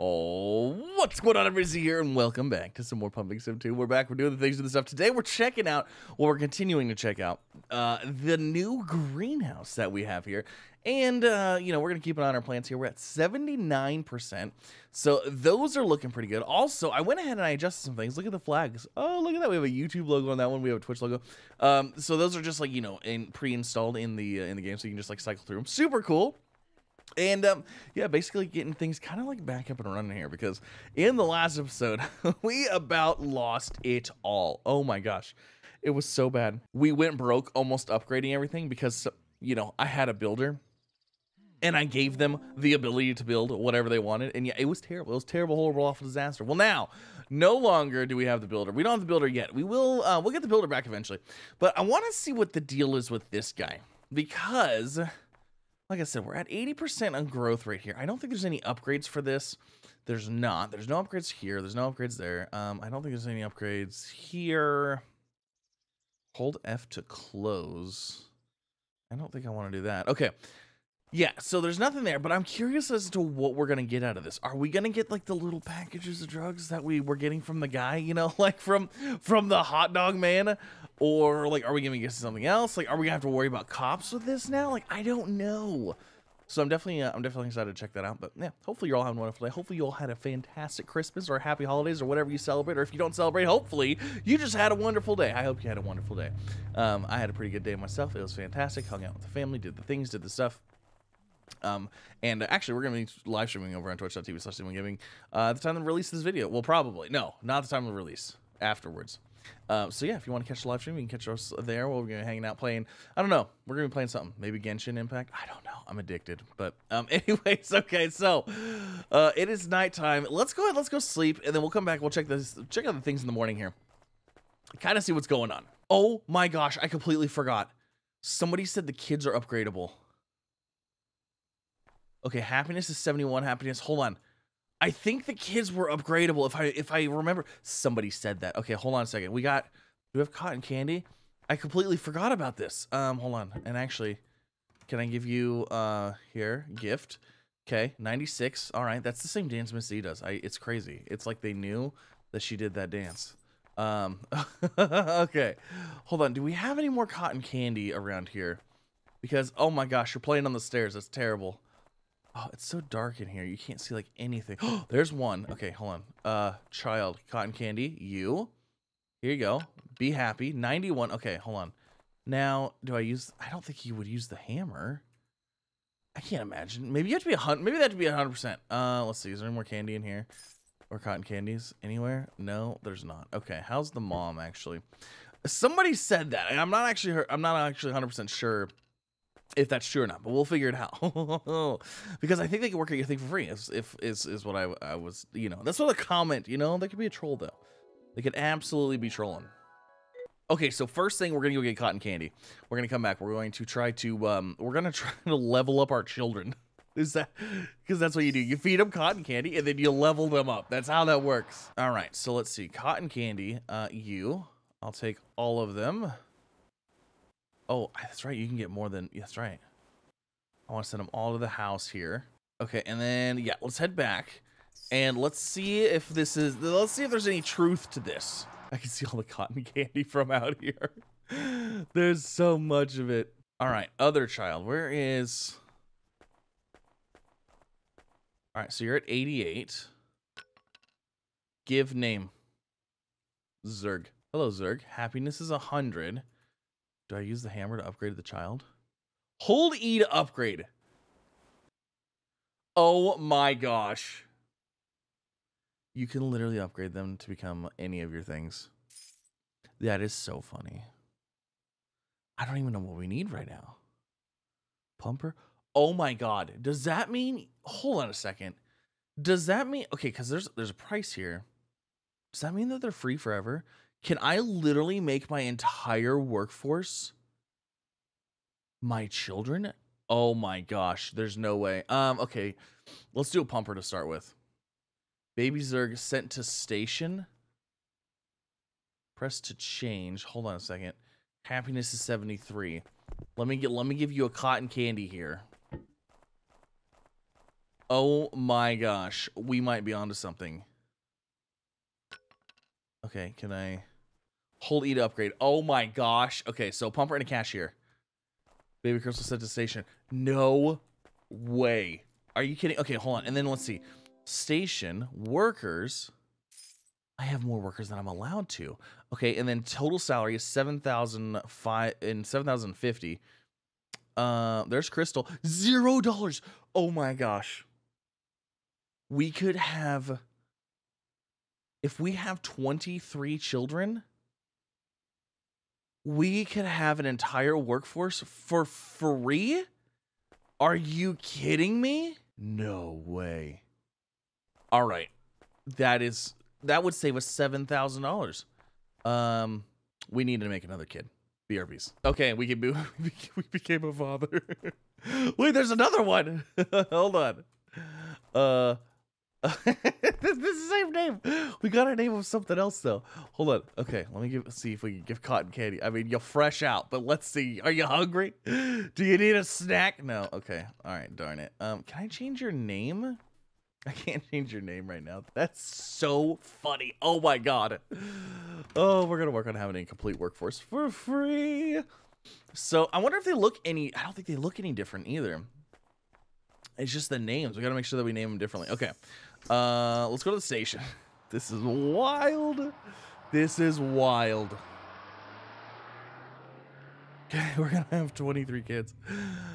Oh, what's going on, everybody? Z here, and welcome back to some more Pumping Sim 2. We're back, we're doing the things, doing the stuff. Today we're checking out, or we're continuing to check out, the new greenhouse that we have here. And, you know, we're going to keep an eye on our plants here. We're at 79%, so those are looking pretty good. Also, I went ahead and I adjusted some things. Look at the flags. Oh, look at that. We have a YouTube logo on that one. We have a Twitch logo. So those are just, like, you know, pre-installed in the game, so you can just, like, cycle through them. Super cool. And, yeah, basically getting things kind of, like, back up and running here, because in the last episode, we about lost it all. Oh, my gosh. It was so bad. We went broke almost upgrading everything because, you know, I had a builder, and I gave them the ability to build whatever they wanted. And, yeah, it was terrible. It was terrible, horrible, awful disaster. Well, now, no longer do we have the builder. We don't have the builder yet. We will, we'll get the builder back eventually. But I want to see what the deal is with this guy, because... like I said, we're at 80% on growth right here. I don't think there's any upgrades for this. There's not. There's no upgrades here. There's no upgrades there. I don't think there's any upgrades here. Hold F to close. I don't think I want to do that. Okay. Yeah, so there's nothing there, but I'm curious as to what we're going to get out of this. Are we going to get, like, the little packages of drugs that we were getting from the guy, you know, like from the hot dog man? Or, like, are we going to get something else? Like, are we going to have to worry about cops with this now? Like, I don't know. So I'm definitely excited to check that out. But, yeah, hopefully you're all having a wonderful day. Hopefully you all had a fantastic Christmas or happy holidays or whatever you celebrate. Or if you don't celebrate, hopefully you just had a wonderful day. I hope you had a wonderful day. I had a pretty good day myself. It was fantastic. Hung out with the family, did the things, did the stuff. And actually we're going to be live streaming over on Twitch.tv/Z1Gaming, the time of the release of this video. Well, probably. No, not the time of the release. Afterwards. So yeah, if you want to catch the live stream, you can catch us there. We're going to be hanging out playing, I don't know, we're going to be playing something. Maybe Genshin Impact? I don't know. I'm addicted. But anyways, okay, so it is nighttime. Let's go ahead, let's go sleep, and then we'll come back. We'll check out the things in the morning here. Kind of see what's going on. Oh my gosh, I completely forgot. Somebody said the kids are upgradable. Okay, happiness is 71 happiness. Hold on. I think the kids were upgradable if I remember. Somebody said that. Okay, hold on a second. Do we have cotton candy? I completely forgot about this. Hold on. And actually, can I give you here gift? Okay, 96. All right, that's the same dance Miss Z does. It's crazy. It's like they knew that she did that dance. Okay. Hold on. Do we have any more cotton candy around here? Because oh my gosh, you're playing on the stairs. That's terrible. Oh, it's so dark in here. You can't see, like, anything. Oh, there's one. Okay, hold on. Child, cotton candy, you. Here you go. Be happy. 91. Okay, hold on. Now, do I use... I don't think you would use the hammer. I can't imagine. Maybe you have to be 100... Maybe that would be 100%. Let's see. Is there any more candy in here? Or cotton candies? Anywhere? No, there's not. Okay, how's the mom, actually? Somebody said that, and I'm not actually 100% sure if that's true or not, but we'll figure it out. Because I think they can work at your thing for free, is what I was, you know. That's not a comment, you know? They could be a troll, though. They could absolutely be trolling. Okay, so first thing, we're going to go get cotton candy. We're going to come back. We're going to try to, we're going to try to level up our children. Is that, because that's what you do. You feed them cotton candy, and then you level them up. That's how that works. All right, so let's see. Cotton candy, you. I'll take all of them. Oh, that's right. You can get more than... That's right. I want to send them all to the house here. Okay, and then, yeah, let's head back. And let's see if this is... Let's see if there's any truth to this. I can see all the cotton candy from out here. There's so much of it. All right, other child. Where is... All right, so you're at 88. Give name. Zerg. Hello, Zerg. Happiness is 100. Do I use the hammer to upgrade the child? Hold E to upgrade. Oh my gosh. You can literally upgrade them to become any of your things. That is so funny. I don't even know what we need right now. Pumper? Oh my God. Does that mean... Hold on a second. Does that mean... Okay, because there's a price here. Does that mean that they're free forever? Can I literally make my entire workforce my children? Oh my gosh, there's no way. Okay, let's do a pumper to start with. Baby Zerg sent to station. Press to change. Hold on a second. Happiness is 73. Let me give you a cotton candy here. Oh my gosh, we might be onto something. Okay, can I hold E to upgrade? Oh my gosh. Okay, so pumper and a cashier. Baby crystal set to station. No way. Are you kidding? Okay, hold on. And then let's see. Station workers. I have more workers than I'm allowed to. Okay, and then total salary is 7,005 and 7,050. There's Crystal. $0. Oh my gosh. We could have, if we have 23 children, we could have an entire workforce for free? Are you kidding me? No way. All right. That would save us $7,000. We need to make another kid. BRBs. Okay, we became a father. Wait, there's another one. Hold on. This is the same name. We got a name of something else though. Hold on. Okay, let me see if we can give cotton candy. I mean, you're fresh out, but let's see. Are you hungry? Do you need a snack? No. Okay. All right. Darn it. Can I change your name? I can't change your name right now. That's so funny. Oh my god. Oh, we're gonna work on having a complete workforce for free. So I wonder if they look any. I don't think they look any different either. It's just the names. We gotta make sure that we name them differently. Okay. Let's go to the station. This is wild. This is wild. Okay, we're gonna have 23 kids.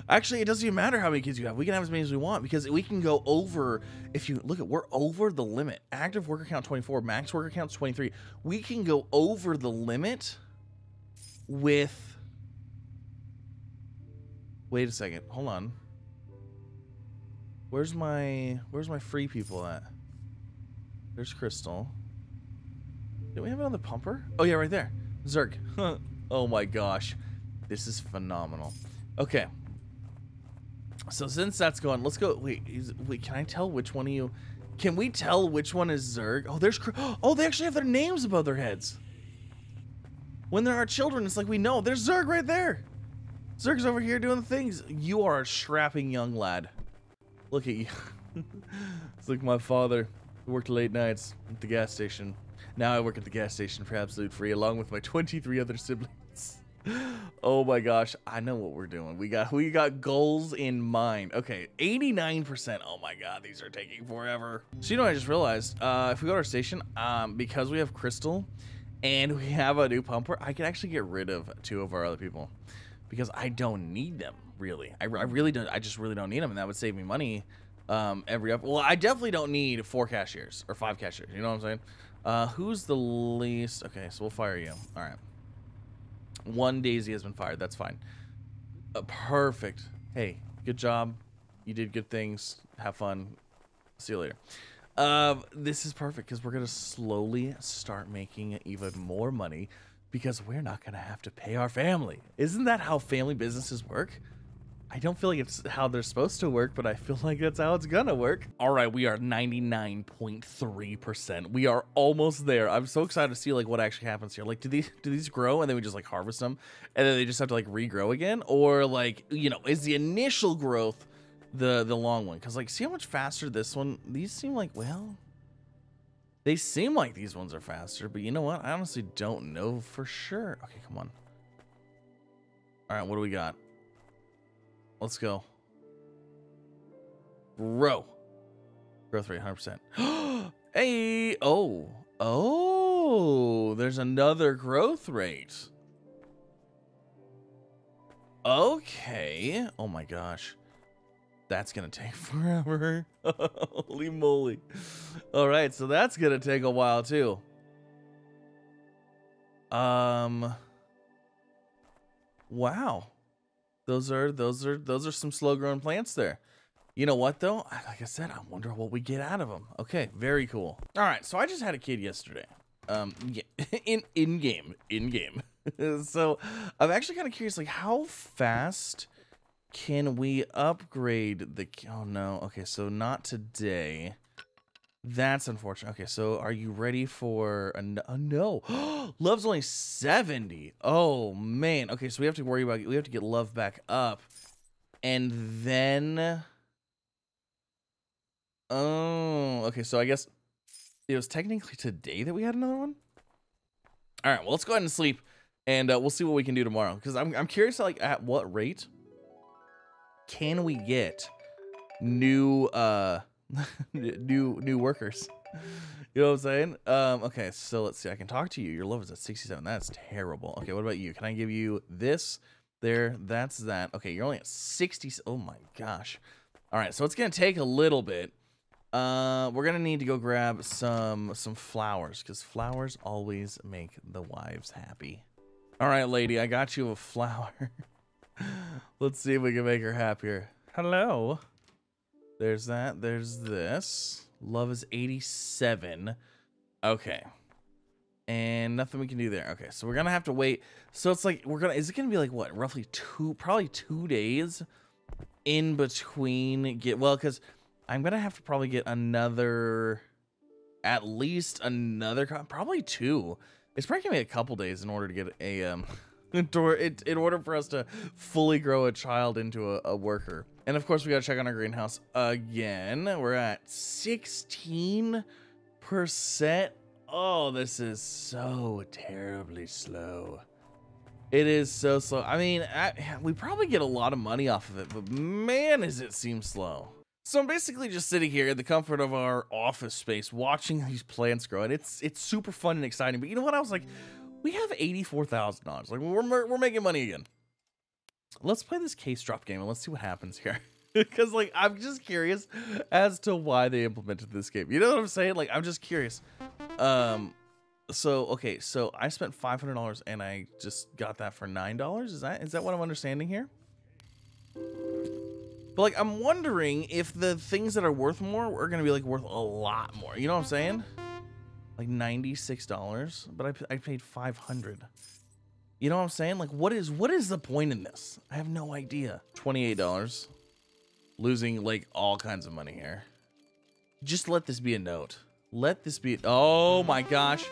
Actually, it doesn't even matter how many kids you have. We can have as many as we want because we can go over. If you look at, we're over the limit. Active worker count 24, max worker count 23. We can go over the limit with. Wait a second. Hold on. Where's my free people at? There's Crystal. Do we have another pumper? Oh yeah, right there. Zerg. Oh my gosh. This is phenomenal. Okay. So since that's going, let's go. Wait, can I tell which one of you? Can we tell which one is Zerg? Oh, there's. Oh, they actually have their names above their heads. When there are children, it's like we know. There's Zerg right there. Zerg's over here doing things. You are a strapping young lad. Look at you. It's like my father. He worked late nights at the gas station. Now I work at the gas station for absolute free, along with my 23 other siblings. Oh my gosh, I know what we're doing. We got goals in mind. Okay, 89%. Oh my god, these are taking forever. So you know what I just realized? If we go to our station, because we have Crystal and we have a new pumper, I can actually get rid of two of our other people because I don't need them really. I really don't. I just really don't need them, and that would save me money. Well, I definitely don't need 4 cashiers or 5 cashiers. You know what I'm saying? Who's the least? Okay, so we'll fire you. All right. One Daisy has been fired. That's fine. Perfect. Hey, good job. You did good things. Have fun. See you later. This is perfect because we're going to slowly start making even more money because we're not going to have to pay our family. Isn't that how family businesses work? I don't feel like it's how they're supposed to work, but I feel like that's how it's gonna work. All right, we are 99.3%. We are almost there. I'm so excited to see like what actually happens here. Like, do these grow and then we just like harvest them, and then they just have to like regrow again, or like, you know, is the initial growth the long one? Because like, see how much faster this one. These seem like, well, they seem like these ones are faster, but you know what? I honestly don't know for sure. Okay, come on. All right, what do we got? Let's go. Bro. Growth rate 100%. Hey. Oh. Oh. There's another growth rate. Okay. Oh my gosh. That's going to take forever. Holy moly. All right. So that's going to take a while too. Wow. Those are some slow growing plants there. You know what though? Like I said, I wonder what we get out of them. Okay, very cool. All right, so I just had a kid yesterday. Yeah, in game. So I'm actually kind of curious, like how fast can we upgrade the? Oh no. Okay, so not today. That's unfortunate. Okay, so are you ready for no? Love's only 70. Oh man. Okay, so we have to worry about. We have to get Love back up, and then Oh, okay. So I guess it was technically today that we had another one. All right. Well, let's go ahead and sleep, and we'll see what we can do tomorrow. Because I'm curious, like, at what rate can we get new new workers? You know what I'm saying? Okay. So let's see. I can talk to you. Your love is at 67. That's terrible. Okay. What about you? Can I give you this? There. That's that. Okay. You're only at 60. Oh my gosh. All right. So it's gonna take a little bit. We're gonna need to go grab some flowers, because flowers always make the wives happy. All right, lady, I got you a flower. Let's see if we can make her happier. Hello. There's that. There's this. Love is 87. Okay. And nothing we can do there. Okay, so we're gonna have to wait. So it's like is it gonna be like what? Roughly probably two days in between. Well, because I'm going to have to probably get another, at least another, probably two. It's probably going to be a couple days in order to get a, in order for us to fully grow a child into a worker. And of course we got to check on our greenhouse again. We're at 16%. Oh, this is so terribly slow. It is so slow. I mean, we probably get a lot of money off of it, but man, does it seem slow. So I'm basically just sitting here in the comfort of our office space watching these plants grow, and it's super fun and exciting. But you know what? I was like, we have $84,000. Like, we're making money again. Let's play this case drop game and let's see what happens here. Because like, I'm just curious as to why they implemented this game. You know what I'm saying? Like, I'm just curious. So okay, so I spent $500 and I just got that for $9. Is that what I'm understanding here? But like, I'm wondering if the things that are worth more are gonna be like worth a lot more. You know what I'm saying? Like $96, but I paid $500. You know what I'm saying? Like, what is the point in this? I have no idea. $28, losing like all kinds of money here. Just let this be a note. Let this be. Oh my gosh.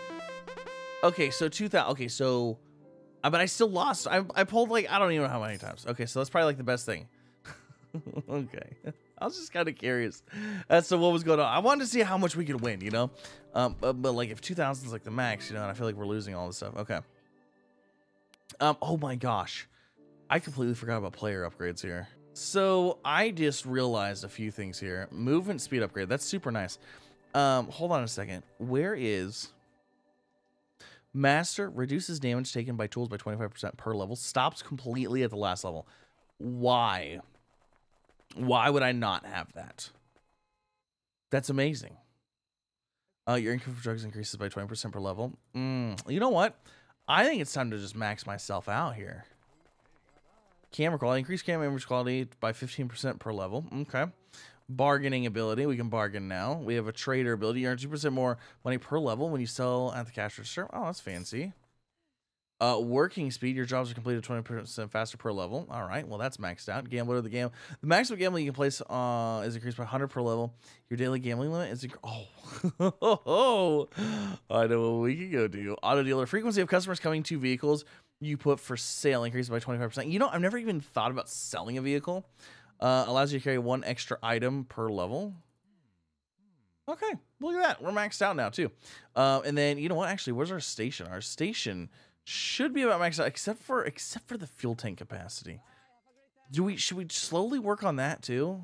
Okay, so 2,000. Okay, so, but I still lost. I pulled like I don't even know how many times. Okay, so that's probably like the best thing. Okay, I was just kind of curious as to what was going on. I wanted to see how much we could win, you know, but like if 2,000 is like the max, you know, and I feel like we're losing all this stuff. Okay. Oh my gosh, I completely forgot about player upgrades here. So I just realized a few things here. Movement speed upgrade. That's super nice. Hold on a second. Where is Master? Reduces damage taken by tools by 25% per level. Stops completely at the last level. Why? Why would I not have that? That's amazing. Your income for drugs increases by 20% per level. You know what? I think it's time to just max myself out here. Camera quality. Increase camera image quality by 15% per level. Okay. Bargaining ability. We can bargain now. We have a trader ability. You earn 2% more money per level when you sell at the cash register. Oh, that's fancy. Working speed, your jobs are completed 20% faster per level. All right, well, that's maxed out. Gambler of the game. The maximum gambling you can place is increased by 100 per level. Your daily gambling limit is... Oh, I know what we can go do. Auto dealer. Frequency of customers coming to vehicles you put for sale increased by 25%. You know, I've never even thought about selling a vehicle. Allows you to carry one extra item per level. Okay, look at that. We're maxed out now, too. And then, you know what? Actually, where's our station? Our station... should be about maxed out, except for the fuel tank capacity. Should we slowly work on that too?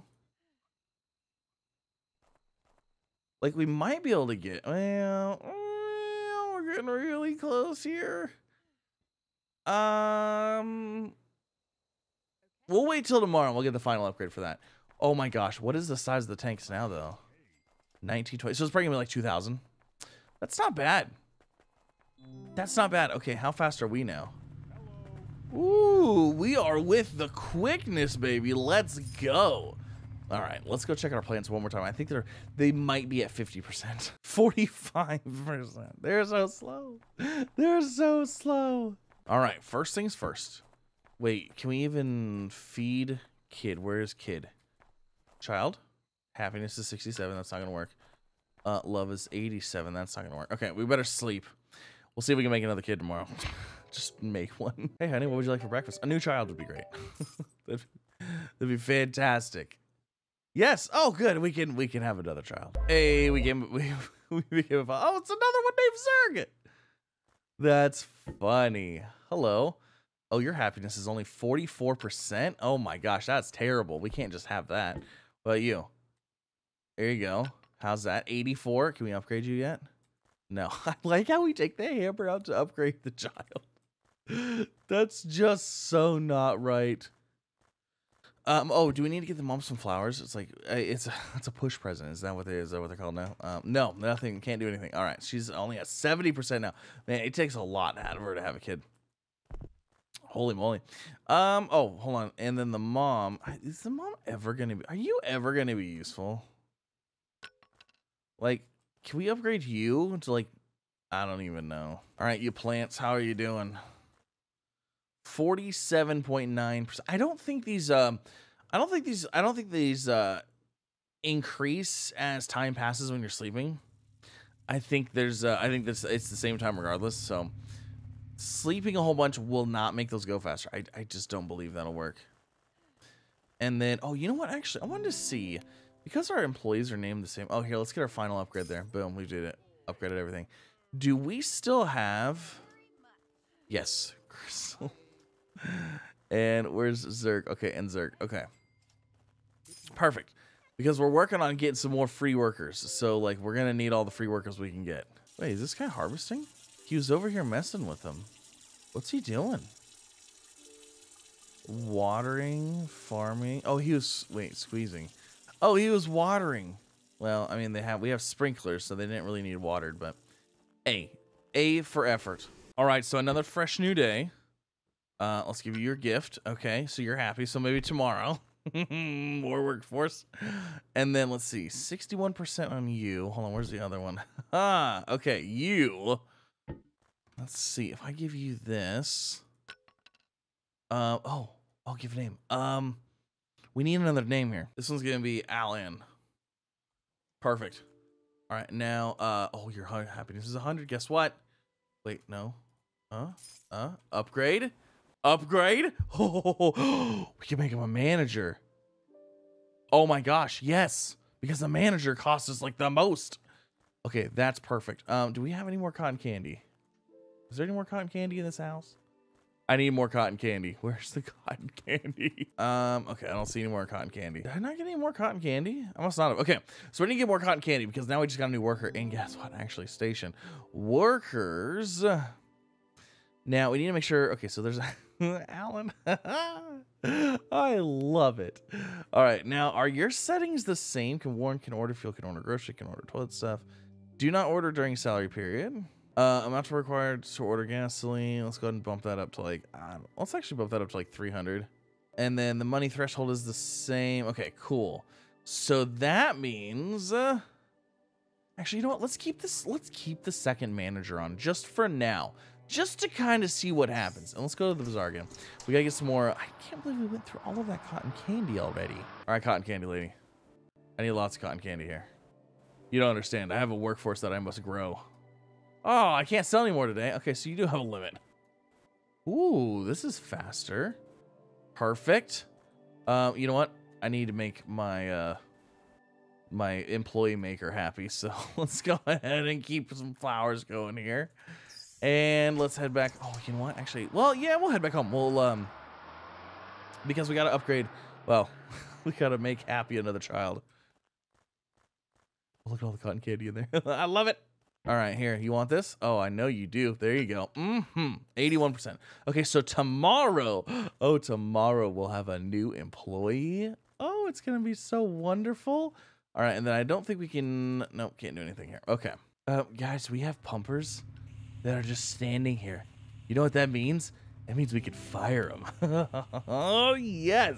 Like, we might be able to get, well we're getting really close here. We'll wait till tomorrow. We'll get the final upgrade for that. Oh my gosh, what is the size of the tanks now though? 1920. So it's probably gonna be like 2,000. That's not bad. That's not bad. Okay, how fast are we now? Ooh, we are with the quickness, baby. Let's go. All right, let's go check out our plants one more time. I think they might be at 50%. 45%. They're so slow. They're so slow. All right, first things first. Wait, can we even feed kid? Where is kid? Child? Happiness is 67. That's not going to work. Love is 87. That's not going to work. Okay, we better sleep. We'll see if we can make another kid tomorrow. Just make one. Hey, honey, what would you like for breakfast? A new child would be great. That'd be fantastic. Yes. Oh, good. We can have another child. Hey, we became a father. Oh, it's another one named Surrogate. That's funny. Hello. Oh, your happiness is only 44%. Oh my gosh, that's terrible. We can't just have that. What about you? There you go. How's that? 84. Can we upgrade you yet? No. I like how we take the hammer out to upgrade the child. That's just so not right. Oh, do we need to get the mom some flowers? It's like, it's a push present. Is that what it is? Is that what they're called now? No, nothing. Can't do anything. All right. She's only at 70% now. Man, it takes a lot out of her to have a kid. Holy moly. Oh, hold on. And then the mom, is the mom ever going to be, are you ever going to be useful? Like, can we upgrade you to like, I don't even know. All right. You plants. How are you doing? 47.9%. I don't think these increase as time passes when you're sleeping. I think it's the same time regardless. So sleeping a whole bunch will not make those go faster. I just don't believe that'll work. And then, oh, you know what? Actually, I wanted to see, because our employees are named the same. Oh, here, let's get our final upgrade there. Boom. We did it. Upgraded everything. Do we still have? Yes. Crystal. And where's Zerg? Okay, and Zerg. Okay, perfect. Because we're working on getting some more free workers, so like we're gonna need all the free workers we can get. Wait, is this guy harvesting? He was over here messing with them. What's he doing? Watering, farming. Oh, he was squeezing. Oh, he was watering. Well, I mean we have sprinklers, so they didn't really need watered, but A for effort. All right, so another fresh new day. Let's give you your gift. Okay, so you're happy. So maybe tomorrow, more workforce. And then let's see, 61% on you. Hold on, where's the other one? Ah, okay, you. Let's see if I give you this. Oh, I'll give a name. We need another name here. This one's gonna be Alan. Perfect. All right, now, oh, your happiness is 100. Guess what? Wait, no. Upgrade? Upgrade? Oh, we can make him a manager. Oh my gosh, yes. Because the manager costs us like the most. Okay, that's perfect. Do we have any more cotton candy? Is there any more cotton candy in this house? I need more cotton candy. Where's the cotton candy? Okay, I don't see any more cotton candy. Did I not get any more cotton candy? I must not have. Okay, so we need to get more cotton candy because now we just got a new worker. And guess what? Actually, station workers. Now, we need to make sure. Okay, so there's Alan. I love it. All right, now, are your settings the same? Can Warren can order fuel, can order grocery, can order toilet stuff. Do not order during salary period. Amount required to order gasoline. Let's go ahead and bump that up to like, let's actually bump that up to like 300. And then the money threshold is the same. Okay, cool. So that means, actually, you know what? Let's keep the second manager on just for now. Just to kind of see what happens. And let's go to the bazaar again. We gotta get some more. I can't believe we went through all of that cotton candy already. All right, cotton candy lady. I need lots of cotton candy here. You don't understand. I have a workforce that I must grow. Oh, I can't sell anymore today. Okay, so you do have a limit. Ooh, this is faster. Perfect. You know what? I need to make my my employee maker happy. So let's go ahead and keep some flowers going here. And let's head back. Oh, you know what? Actually, well, yeah, we'll head back home. We'll, because we got to upgrade. Well, we got to make happy another child. Look at all the cotton candy in there. I love it. All right, here, you want this? Oh, I know you do. There you go. 81%. Okay, so tomorrow. Oh, tomorrow we'll have a new employee. Oh, it's going to be so wonderful. All right, and then I don't think we can. Nope, can't do anything here. Okay. Guys, we have pumpers that are just standing here. You know what that means? That means we could fire them. Oh, yes.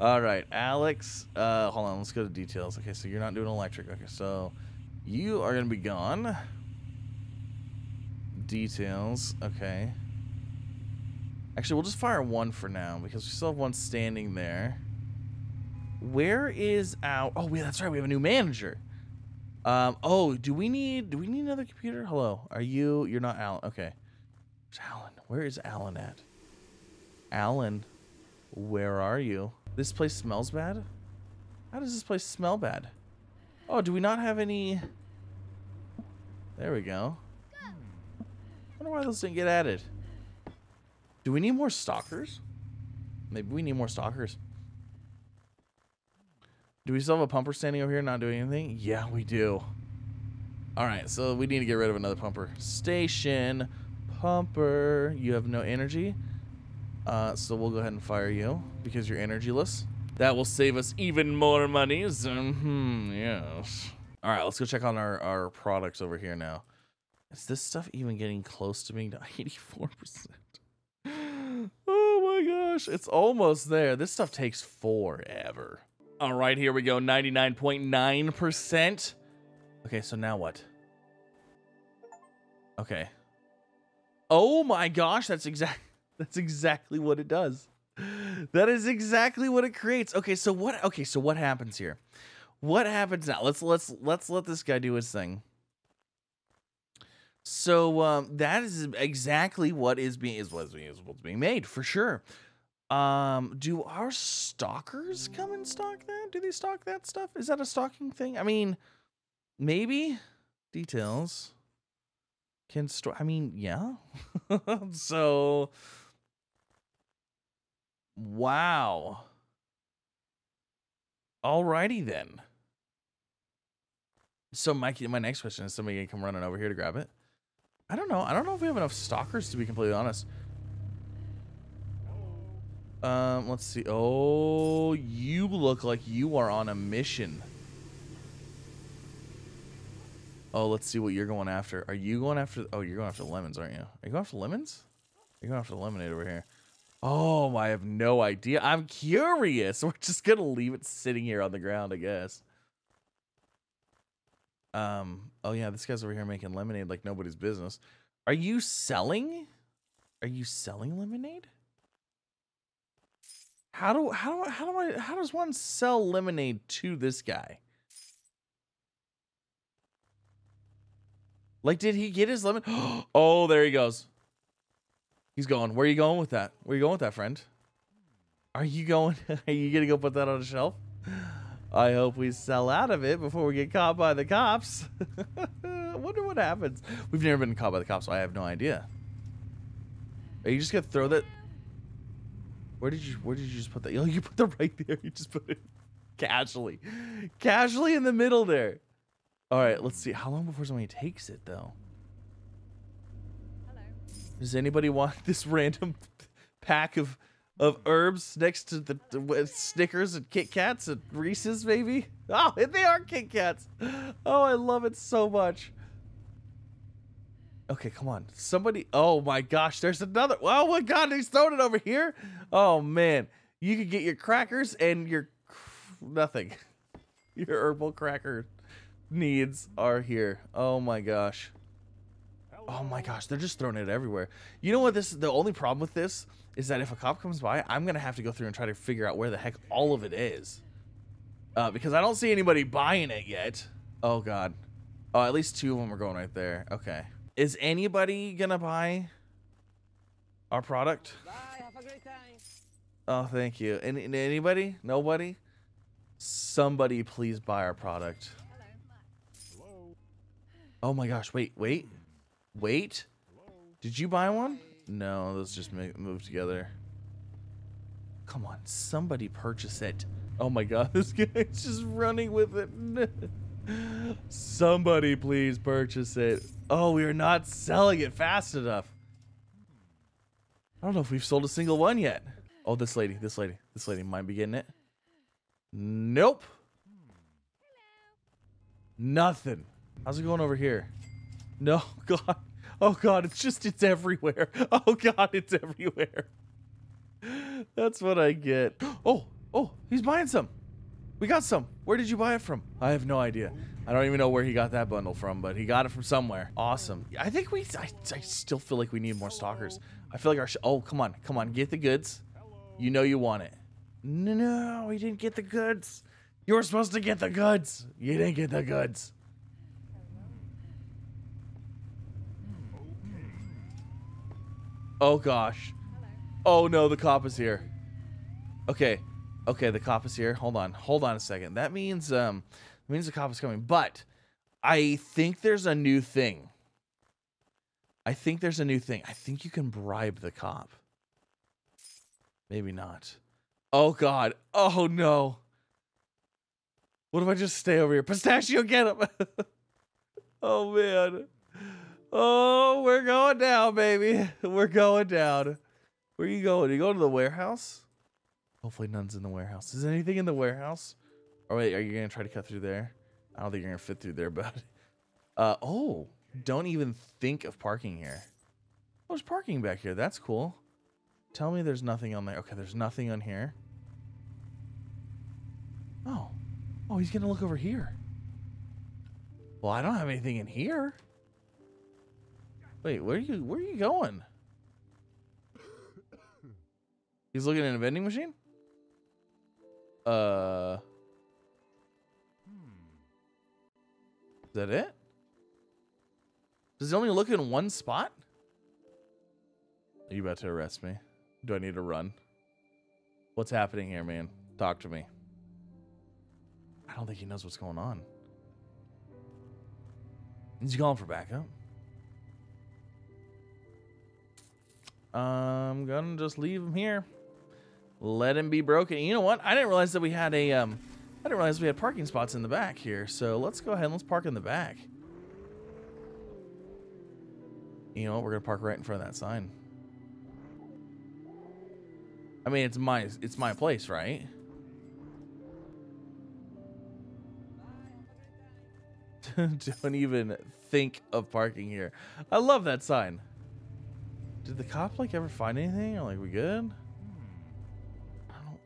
All right, Alex. Hold on, let's go to details. Okay, so you're not doing electric. Okay, so you are going to be gone. Details. Okay. Actually, we'll just fire one for now because we still have one standing there. Where is our... Oh, wait, that's right. We have a new manager. Oh, do we need another computer? Hello. Are you... You're not Alan. Okay. Where's Alan? Where is Alan at? Alan, where are you? This place smells bad. How does this place smell bad? Oh, do we not have any? There we go. I wonder why those didn't get added. Do we need more stalkers? Maybe we need more stalkers. Do we still have a pumper standing over here not doing anything? Yeah, we do. Alright, so we need to get rid of another pumper. Station pumper. You have no energy. So we'll go ahead and fire you because you're energyless. That will save us even more monies. Yes. Alright, let's go check on our products over here now. Is this stuff even getting close to being 84%? Oh my gosh, it's almost there. This stuff takes forever. Alright, here we go. 99.9%. Okay, so now what? Okay. Oh my gosh, that's exactly what it does. That is exactly what it creates. Okay, so what happens here? What happens now? Let's let this guy do his thing. So that is exactly what is what's being made for sure. Do our stalkers come and stalk that? Do they stalk that stuff? Is that a stalking thing? I mean, maybe details can store. I mean, yeah. So, wow. Alrighty then. So my next question is somebody gonna come running over here to grab it? I don't know. I don't know if we have enough stalkers to be completely honest. Let's see. Oh, you look like you are on a mission. Oh, let's see what you're going after. Are you going after? Oh, you're going after lemons, aren't you? Are you going after lemons? You're going after lemonade over here. Oh, I have no idea. I'm curious. We're just gonna leave it sitting here on the ground, I guess. Oh yeah, this guy's over here making lemonade like nobody's business. Are you selling? Are you selling lemonade? How does one sell lemonade to this guy? Like, did he get his lemon? Oh, there he goes. He's going. Where are you going with that? Where are you going with that, friend? Are you going? Are you gonna go put that on a shelf? I hope we sell out of it before we get caught by the cops. I wonder what happens. We've never been caught by the cops, so I have no idea. Are you just gonna throw that? Where did you just put that? Oh, you put that right there. You just put it casually in the middle there. All right, let's see. How long before somebody takes it, though? Hello. Does anybody want this random pack of herbs next to the Snickers and Kit Kats and Reese's, maybe? Oh, and they are Kit Kats. Oh, I love it so much. Okay, come on. Somebody. Oh, my gosh. There's another. Oh, my God. He's throwing it over here. Oh, man. You could get your crackers and your nothing. Your herbal cracker needs are here. Oh my gosh. Oh my gosh, they're just throwing it everywhere. You know what, this the only problem with this is that if a cop comes by, I'm gonna have to go through and try to figure out where the heck all of it is, because I don't see anybody buying it yet. Oh god. Oh, at least two of them are going right there. Okay, is anybody gonna buy our product? Bye, have a great time. Oh, thank you. And anybody? Nobody? Somebody please buy our product. Oh my gosh, wait. Did you buy one? No, those just moved together. Come on, somebody purchase it. Oh my god, this guy's just running with it. Somebody please purchase it. Oh, we are not selling it fast enough. I don't know if we've sold a single one yet. Oh, this lady might be getting it. Nope. Nothing. How's it going over here? No, God. Oh, God, it's everywhere. Oh, God, it's everywhere. That's what I get. Oh, he's buying some. We got some. Where did you buy it from? I have no idea. I don't even know where he got that bundle from, but he got it from somewhere. Awesome. I think I still feel like we need more stalkers. I feel like oh, come on, get the goods. You know you want it. No, he didn't get the goods. You were supposed to get the goods. You didn't get the goods. Oh gosh. Hello. Oh no, the cop is here. Okay, Okay, the cop is here. Hold on a second. That means the cop is coming. But I think there's a new thing. I think you can bribe the cop. Maybe not. Oh God. Oh no. What if I just stay over here? Pistachio, get him. Oh man. Oh, we're going down, baby. We're going down. Where are you going? Are you going to the warehouse? Hopefully none's in the warehouse. Is there anything in the warehouse? Oh wait, are you gonna try to cut through there? I don't think you're gonna fit through there, bud. Oh, don't even think of parking here. Oh, there's parking back here. That's cool. Tell me there's nothing on there. Okay, there's nothing on here. Oh. Oh, he's gonna look over here. Well, I don't have anything in here. Wait, where are you going? He's looking at a vending machine? Is that it? Does he only look in one spot? Are you about to arrest me? Do I need to run? What's happening here, man? Talk to me. I don't think he knows what's going on. Is he calling for backup? I'm gonna just leave him here. Let him be broken. You know what? I didn't realize that we had a I didn't realize we had parking spots in the back here. So let's go ahead and let's park in the back. You know what? We're gonna park right in front of that sign. I mean, it's my place, right? Don't even think of parking here. I love that sign. Did the cop like ever find anything? Or like we good? I don't...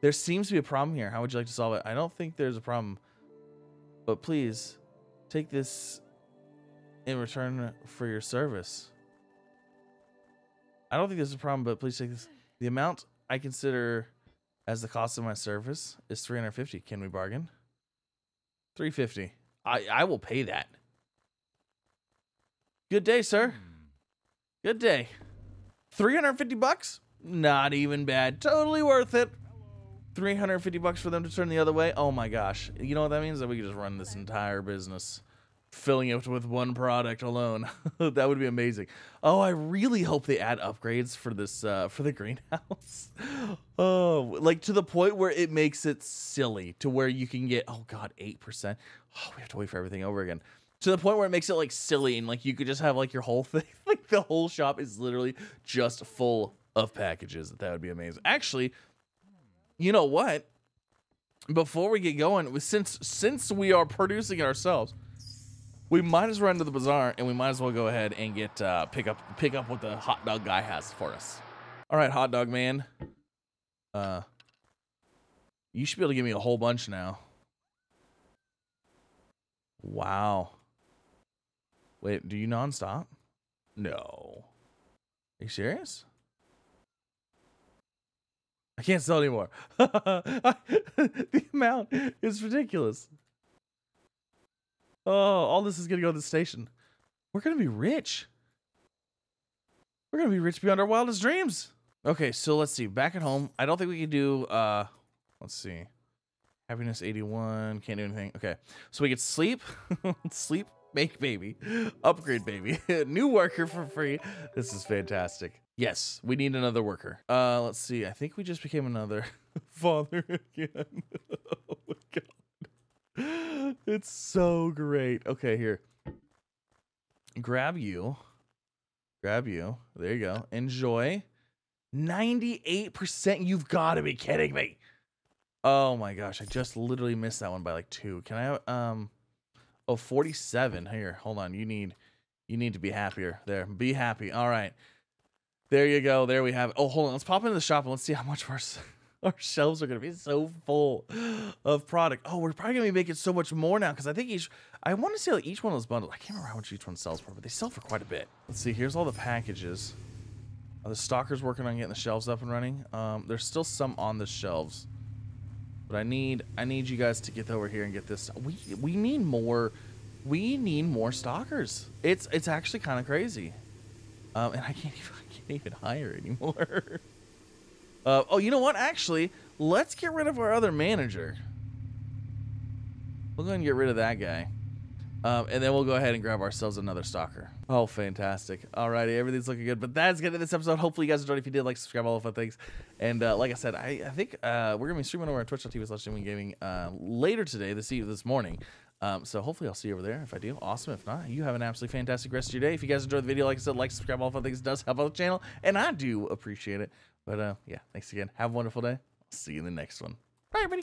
There seems to be a problem here. How would you like to solve it? I don't think there's a problem. But please take this in return for your service. I don't think there's a problem, but please take this. The amount I consider as the cost of my service is $350. Can we bargain? $350. I will pay that. Good day, sir. Good day. 350 bucks? Not even bad. Totally worth it. 350 bucks for them to turn the other way? Oh my gosh. You know what that means? That we could just run this entire business filling it with one product alone. That would be amazing. Oh, I really hope they add upgrades for this for the greenhouse. Oh, like to the point where it makes it silly to where you can get, oh God, 8%. Oh, we have to wait for everything over again. To the point where it makes it like silly and like you could just have like your whole thing, like the whole shop is literally just full of packages. That would be amazing. Actually, you know what? Before we get going, since we are producing it ourselves, we might as well run to the bazaar and we might as well go ahead and get pick up what the hot dog guy has for us. All right, hot dog man. You should be able to give me a whole bunch now. Wow. Wait, do you nonstop? No. Are you serious? I can't sell anymore. The amount is ridiculous. Oh, all this is going to go to the station. We're going to be rich. We're going to be rich beyond our wildest dreams. Okay, so let's see. Back at home, I don't think we can do... let's see. Happiness 81. Can't do anything. Okay, so we could sleep. Sleep. Make baby, upgrade baby, new worker for free. This is fantastic. Yes, we need another worker. Let's see. I think we just became another father again. Oh my God, it's so great. Okay, here. Grab you. There you go. Enjoy. 98%. You've got to be kidding me. Oh my gosh, I just literally missed that one by like 2. Can I? Oh, 47 here. Hold on. You need to be happier there. Be happy. All right. There you go. There we have it. Oh, hold on. Let's pop into the shop and let's see how much our shelves are going to be so full of product. Oh, we're probably going to be making so much more now. Cause I think I want to see like each one of those bundles. I can't remember how much each one sells for, but they sell for quite a bit. Let's see. Here's all the packages. Are the stockers working on getting the shelves up and running? There's still some on the shelves. But I need you guys to get over here and get this. We need more stalkers. It's actually kind of crazy. And I can't even hire anymore. Oh, you know what? Actually, Let's get rid of our other manager. We'll go ahead and get rid of that guy. And then we'll go ahead and grab ourselves another stalker. Oh, fantastic. Alrighty, everything's looking good. But that's good in this episode. Hopefully you guys enjoyed. If you did, like, subscribe, all the fun things. And like I said, I think we're going to be streaming over on Twitch.tv/gaming later today, this morning. So hopefully I'll see you over there. If I do, awesome. If not, you have an absolutely fantastic rest of your day. If you guys enjoyed the video, like I said, like, subscribe, all the fun things. It does help out the channel, and I do appreciate it. But yeah, thanks again. Have a wonderful day. I'll see you in the next one. Bye, everybody.